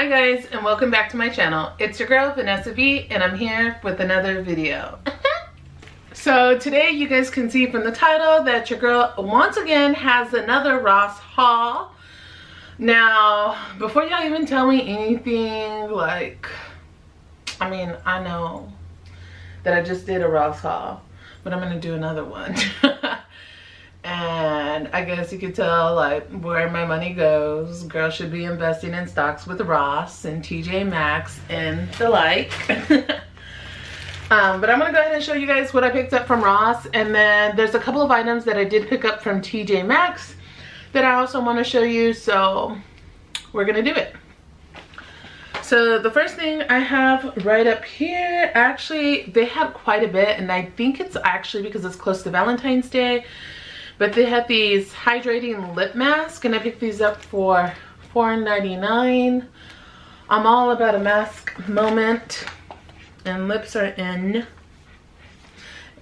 Hi guys, and welcome back to my channel. It's your girl Vanessa V, and I'm here with another video. So today you guys can see from the title that your girl once again has another Ross haul. Now before y'all even tell me anything, like, I mean, I know that I just did a Ross haul, but I'm gonna do another one. And I guess you could tell, like, where my money goes. Girl should be investing in stocks with Ross and TJ Maxx and the like. But I'm gonna go ahead and show you guys what I picked up from Ross, and then there's a couple of items that I did pick up from TJ Maxx that I also want to show you, so we're gonna do it. So the first thing I have right up here, actually they had quite a bit, and I think it's actually because it's close to Valentine's Day. But they had these hydrating lip masks, and I picked these up for $4.99. I'm all about a mask moment, and lips are in.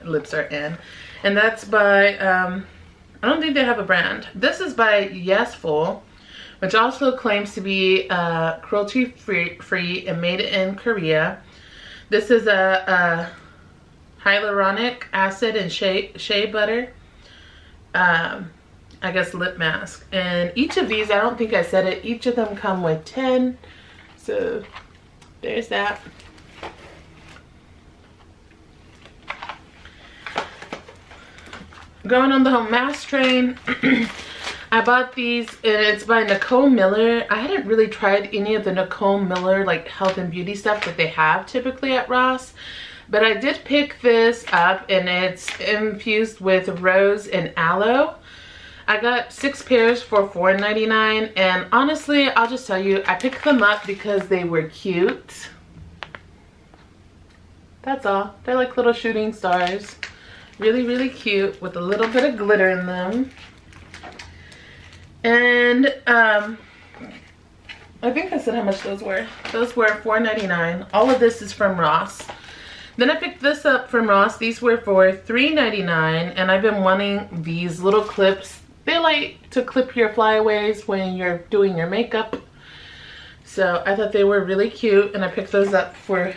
Lips are in. And that's by, I don't think they have a brand. This is by Yesful, which also claims to be cruelty free and made in Korea. This is a hyaluronic acid and shea butter. I guess lip mask, and each of these, I don't think I said it, each of them come with 10, so there's that. Going on the whole mask train, I bought these, and it's by Nicole Miller. I hadn't really tried any of the Nicole Miller, like, health and beauty stuff that they have typically at Ross. But I did pick this up, and it's infused with rose and aloe. I got 6 pairs for $4.99, and honestly, I'll just tell you, I picked them up because they were cute. That's all. They're like little shooting stars. Really, really cute with a little bit of glitter in them. And I think I said how much those were. Those were $4.99. All of this is from Ross. Then I picked this up from Ross. These were for $3.99, and I've been wanting these little clips. They like to clip your flyaways when you're doing your makeup. So I thought they were really cute, and I picked those up for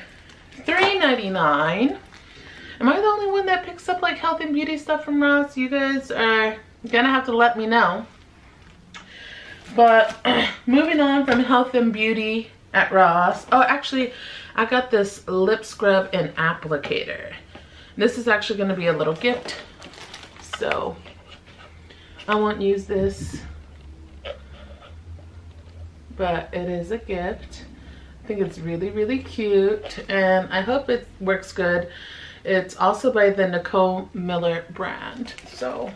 $3.99. Am I the only one that picks up like health and beauty stuff from Ross? You guys are gonna have to let me know. But moving on from health and beauty at Ross. Oh, actually, I got this lip scrub and applicator. This is actually going to be a little gift, so I won't use this, but it is a gift. I think it's really, really cute, and I hope it works good. It's also by the Nicole Miller brand. So,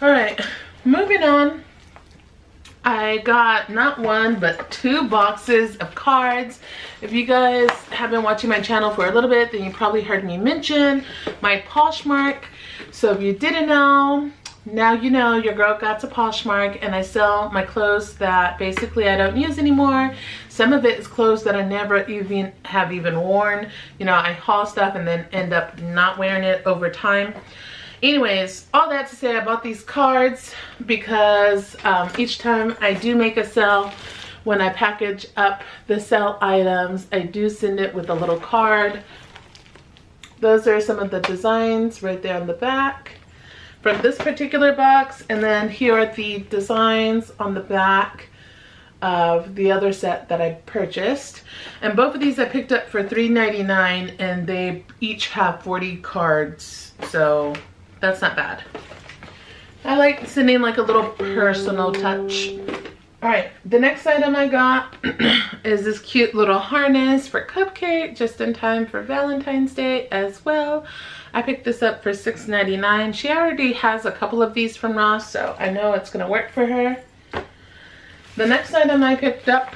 all right, moving on. I got not one, but 2 boxes of cards. If you guys have been watching my channel for a little bit, then you probably heard me mention my Poshmark. So if you didn't know, now you know. Your girl got a Poshmark, and I sell my clothes that basically I don't use anymore. Some of it is clothes that I never even have worn. You know, I haul stuff and then end up not wearing it over time. Anyways, all that to say, I bought these cards because each time I do make a sale, when I package up the sale items, I do send it with a little card. Those are some of the designs right there on the back from this particular box. And then here are the designs on the back of the other set that I purchased. And both of these I picked up for $3.99, and they each have 40 cards. So that's not bad. I like sending like a little personal touch. All right, the next item I got is this cute little harness for Cupcake, just in time for Valentine's Day as well. I picked this up for $6.99. She already has a couple of these from Ross, so I know it's gonna work for her. The next item I picked up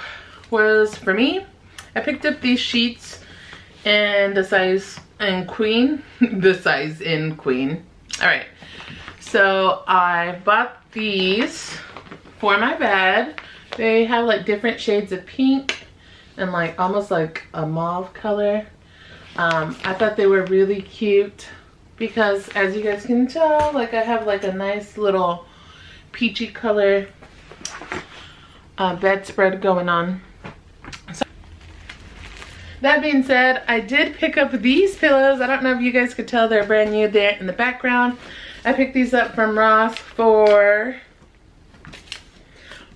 was for me. I picked up these sheets in the size in queen. The size in queen. All right, so I bought these for my bed. They have like different shades of pink and like almost like a mauve color. I thought they were really cute because, as you guys can tell, like I have like a nice little peachy color bedspread going on. So that being said, I did pick up these pillows. I don't know if you guys could tell, they're brand new there in the background. I picked these up from Ross for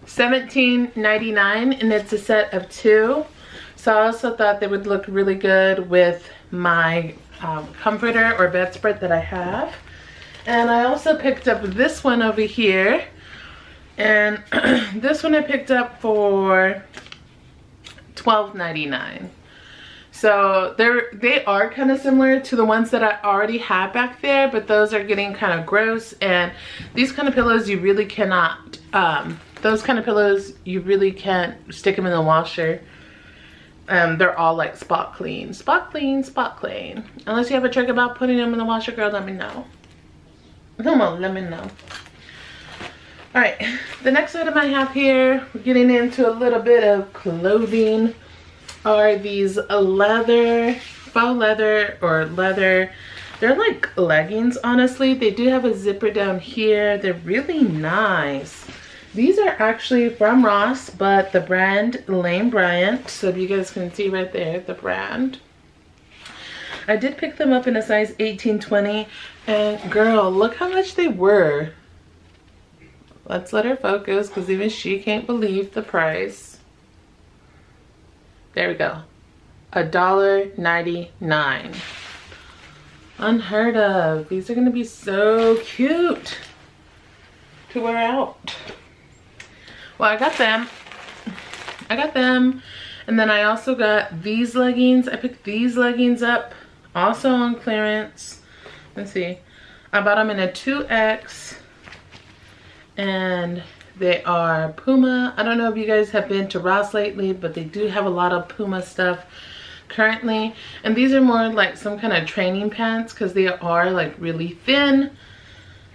$17.99, and it's a set of two. So I also thought they would look really good with my comforter or bedspread that I have. And I also picked up this one over here. And this one I picked up for $12.99. So they are kind of similar to the ones that I already had back there, but those are getting kind of gross. And these kind of pillows, you really cannot, those kind of pillows, you really can't stick them in the washer. They're all like spot clean, spot clean, spot clean. Unless you have a trick about putting them in the washer, girl, let me know. Come on, let me know. All right, the next item I have here, we're getting into a little bit of clothing, are these leather, faux leather or leather. They're like leggings, honestly. They do have a zipper down here. They're really nice. These are actually from Ross, but the brand Lane Bryant. So if you guys can see right there, the brand. I did pick them up in a size 18-20, and girl, look how much they were. Let's let her focus, because even she can't believe the price. There we go. $1.99. Unheard of. These are going to be so cute to wear out. Well, I got them. And then I also got these leggings. I picked these leggings up also on clearance. Let's see. I bought them in a 2X. And they are Puma. I don't know if you guys have been to Ross lately, but they do have a lot of Puma stuff currently. And these are more like some kind of training pants, because they are like really thin,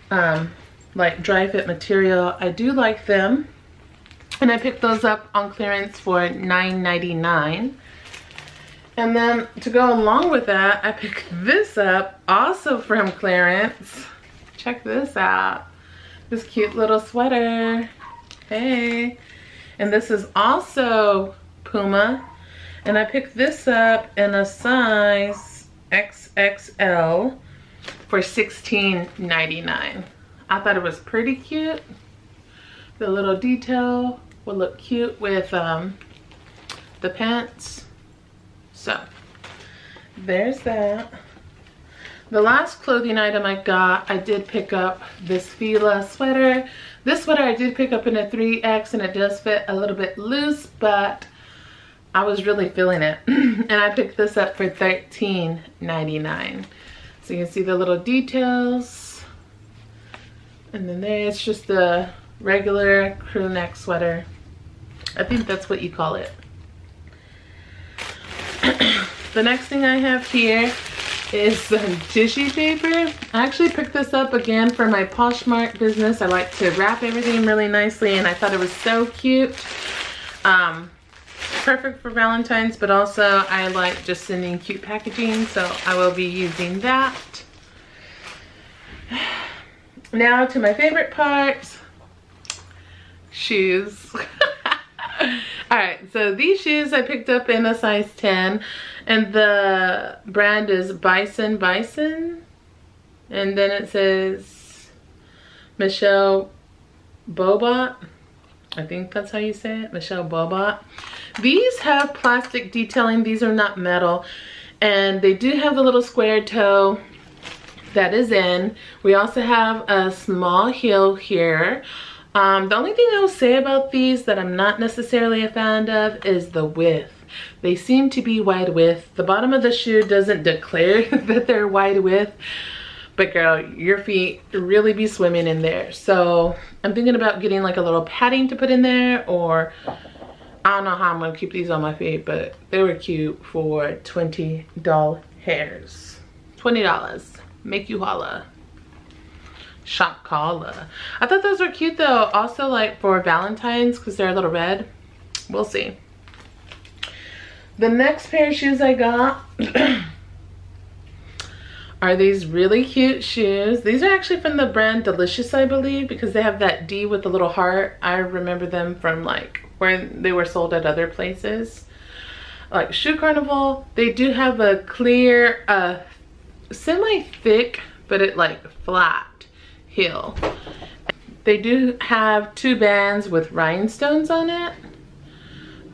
like dry fit material. I do like them. And I picked those up on clearance for $9.99. And then to go along with that, I picked this up also from clearance. Check this out. This cute little sweater. Hey. And this is also Puma. And I picked this up in a size XXL for $16.99. I thought it was pretty cute. The little detail will look cute with the pants. So there's that. The last clothing item I got, I did pick up this Fila sweater. This sweater I did pick up in a 3X, and it does fit a little bit loose, but I was really feeling it. And I picked this up for $13.99. So you can see the little details. And then there's just the regular crew neck sweater. I think that's what you call it. The next thing I have here is some tissue paper. I actually picked this up again for my Poshmark business. I like to wrap everything really nicely, and I thought it was so cute. Perfect for Valentine's, but also I like just sending cute packaging, so I will be using that. Now to my favorite part, shoes. All right, so these shoes I picked up in a size 10, and the brand is Bison, and then it says Michelle Bobot. I think that's how you say it, Michelle Bobot. These have plastic detailing. These are not metal, and they do have the little square toe that is in. We also have a small heel here. The only thing I'll say about these that I'm not necessarily a fan of is the width. They seem to be wide width. The bottom of the shoe doesn't declare that they're wide width, but girl, your feet really be swimming in there. So I'm thinking about getting like a little padding to put in there, or I don't know how I'm going to keep these on my feet, but they were cute for $20. $20. Make you holla. Shop Kala. I thought those were cute though, also like for Valentine's, because they're a little red. We'll see. The next pair of shoes I got are these really cute shoes. These are actually from the brand Delicious, I believe, because they have that D with the little heart. I remember them from like where they were sold at other places like Shoe Carnival. They do have a clear semi-thick, but it like flat heel. They do have two bands with rhinestones on it.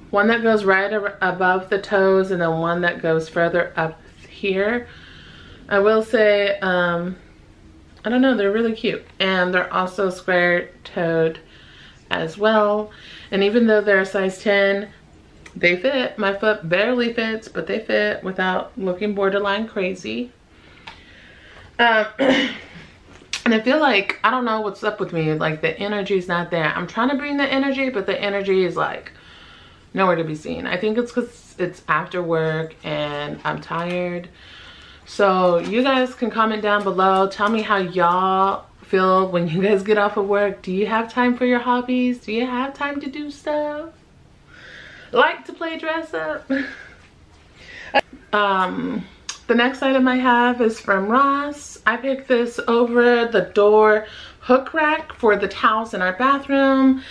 One that goes right above the toes and then one that goes further up here. I will say, I don't know, they're really cute. And they're also square toed as well. And even though they're a size 10, they fit. My foot barely fits, but they fit without looking borderline crazy. And I feel like, I don't know what's up with me. Like the energy's not there. I'm trying to bring the energy, but the energy is like nowhere to be seen. I think it's because it's after work and I'm tired. So you guys can comment down below. Tell me how y'all feel when you guys get off of work. Do you have time for your hobbies? Do you have time to do stuff? Like to play dress up? The next item I have is from Ross. I picked this over the door hook rack for the towels in our bathroom.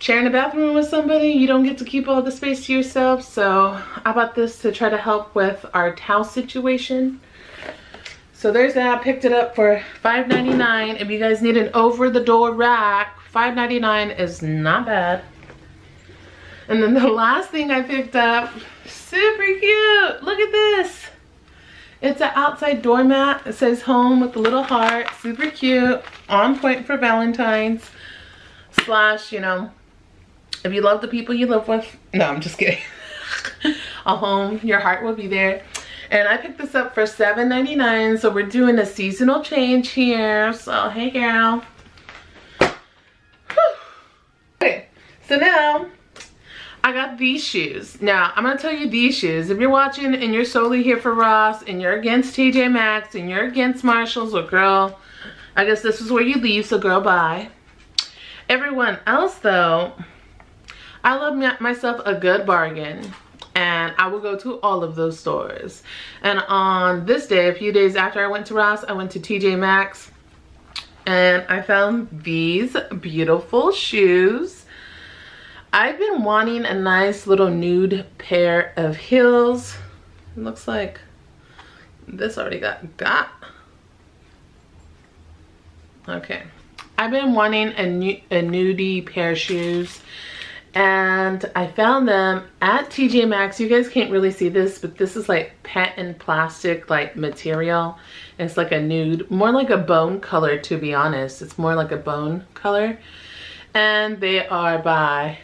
Sharing a bathroom with somebody, you don't get to keep all the space to yourself, so I bought this to try to help with our towel situation. So there's that. I picked it up for $5.99. If you guys need an over-the-door rack, $5.99 is not bad. And then the last thing I picked up, super cute. Look at this. It's an outside doormat. It says home with a little heart. Super cute. On point for Valentine's. Slash, you know, if you love the people you live with. No, I'm just kidding. A home, your heart will be there. And I picked this up for $7.99. So we're doing a seasonal change here. So hey girl. Whew. Okay, so now I got these shoes. Now I'm gonna tell you these shoes. If you're watching and you're solely here for Ross and you're against TJ Maxx and you're against Marshalls, well girl, I guess this is where you leave, so girl bye. Everyone else though, I love myself a good bargain, and I will go to all of those stores. And on this day, a few days after I went to Ross, I went to TJ Maxx and I found these beautiful shoes. I've been wanting a nice little nude pair of heels. It looks like this already got. Okay. I've been wanting a nudie pair of shoes, and I found them at TJ Maxx. You guys can't really see this, but this is like patent plastic like material. It's like a nude, more like a bone color, to be honest. It's more like a bone color. And they are by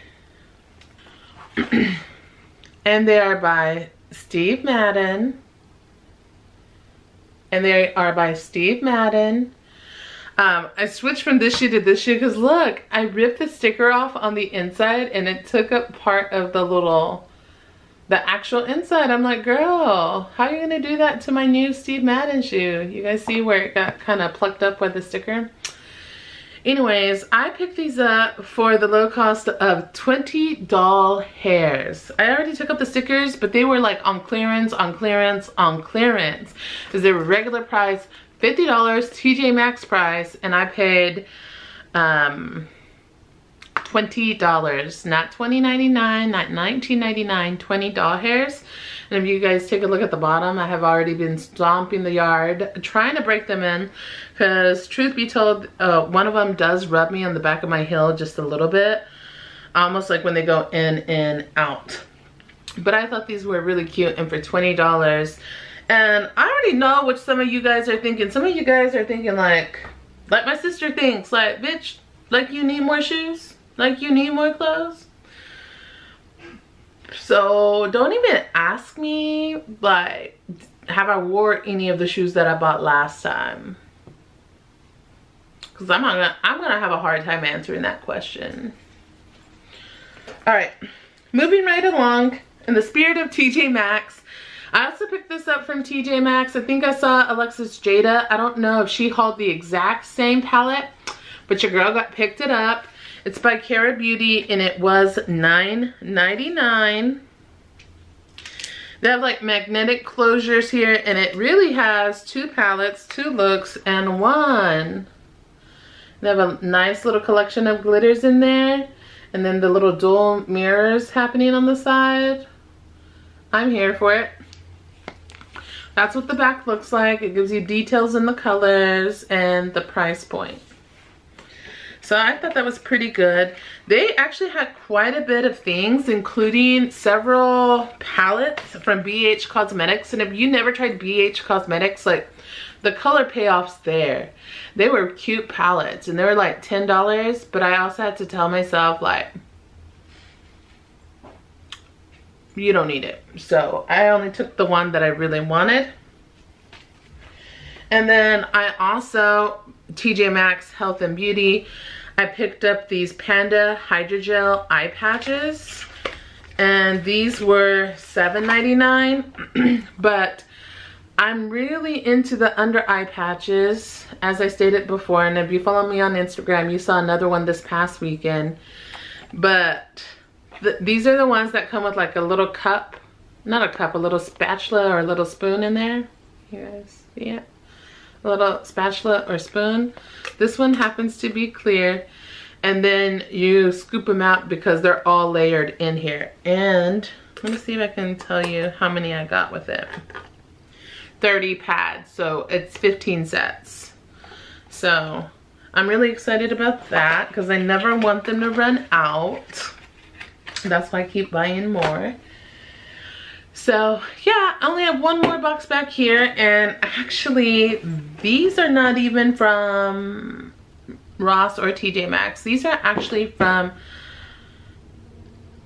and they are by Steve Madden. And they are by Steve Madden. I switched from this shoe to this shoe because look, I ripped the sticker off on the inside and it took up part of the actual inside. I'm like, girl, how are you gonna do that to my new Steve Madden shoe? You guys see where it got kind of plucked up with the sticker? Anyways, I picked these up for the low cost of 20 doll hairs. I already took up the stickers, but they were like on clearance, on clearance, on clearance. Because they were regular price, $50 TJ Maxx price, and I paid $20, not $20.99, not $19.99, 20 doll hairs. And if you guys take a look at the bottom, I have already been stomping the yard trying to break them in because truth be told, one of them does rub me on the back of my heel just a little bit, almost like when they go in and out. But I thought these were really cute, and for $20. And I already know what some of you guys are thinking. Some of you guys are thinking like my sister thinks, like, bitch, like you need more shoes? Like you need more clothes? So don't even ask me, like, have I wore any of the shoes that I bought last time? Because I'm gonna have a hard time answering that question. All right, moving right along in the spirit of TJ Maxx. I also picked this up from TJ Maxx. I think I saw Alexis Jada. I don't know if she hauled the exact same palette, but your girl picked it up. It's by Cara Beauty, and it was $9.99. They have like magnetic closures here, and it really has two palettes, two looks, and one. They have a nice little collection of glitters in there. And then the little dual mirrors happening on the side. I'm here for it. That's what the back looks like. It gives you details in the colors and the price point. So I thought that was pretty good. They actually had quite a bit of things, including several palettes from BH Cosmetics. And if you never tried BH Cosmetics, like the color payoffs there, they were cute palettes and they were like $10, but I also had to tell myself like, you don't need it. So I only took the one that I really wanted. And then I also, TJ Maxx Health and Beauty, I picked up these Panda Hydrogel Eye Patches. And these were $7.99. But I'm really into the under eye patches, as I stated before. And if you follow me on Instagram, you saw another one this past weekend. But these are the ones that come with like a little cup, not a cup, a little spatula or a little spoon in there. You guys see it? A little spatula or spoon. This one happens to be clear, and then you scoop them out because they're all layered in here. And let me see if I can tell you how many I got with it. 30 pads, so it's 15 sets. So I'm really excited about that because I never want them to run out. That's why I keep buying more. So yeah, I only have one more box back here, and actually these are not even from Ross or TJ Maxx. These are actually from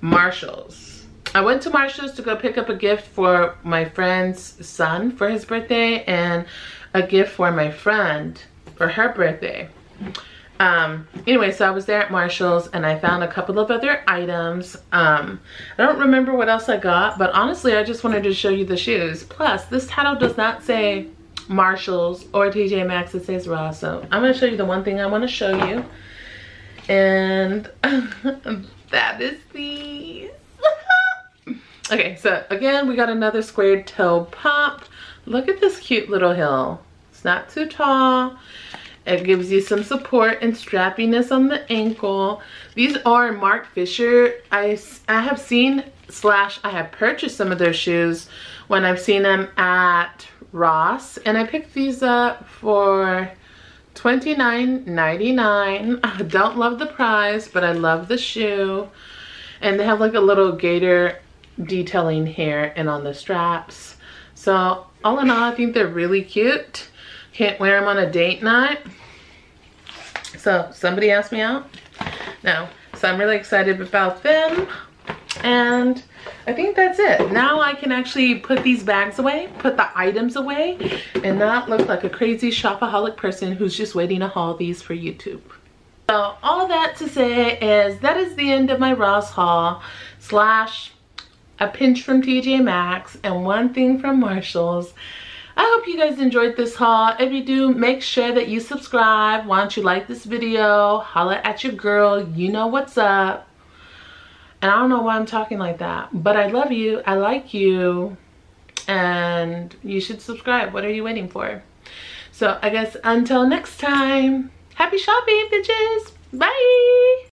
Marshalls. I went to Marshalls to go pick up a gift for my friend's son for his birthday and a gift for my friend for her birthday. Anyway, so I was there at Marshalls and I found a couple of other items. I don't remember what else I got, but honestly, I just wanted to show you the shoes. Plus, this title does not say Marshalls or TJ Maxx, it says Ross. So I'm going to show you the one thing I want to show you. And that is these. Okay, so again, we got another squared toe pump. Look at this cute little heel. It's not too tall. It gives you some support and strappiness on the ankle. These are Mark Fisher. I have seen / I have purchased some of their shoes when I've seen them at Ross. And I picked these up for $29.99. I don't love the price, but I love the shoe. And they have like a little gator detailing here and on the straps. So all in all, I think they're really cute. Can't wear them on a date night. So somebody asked me out. No. So I'm really excited about them. And I think that's it. Now I can actually put these bags away, put the items away, and not look like a crazy shopaholic person who's just waiting to haul these for YouTube. So all that to say is that is the end of my Ross haul / a pinch from TJ Maxx and one thing from Marshalls. I hope you guys enjoyed this haul. If you do, make sure that you subscribe. Why don't you like this video? Holla at your girl. You know what's up. And I don't know why I'm talking like that, but I love you. I like you. And you should subscribe. What are you waiting for? So I guess until next time, happy shopping, bitches. Bye.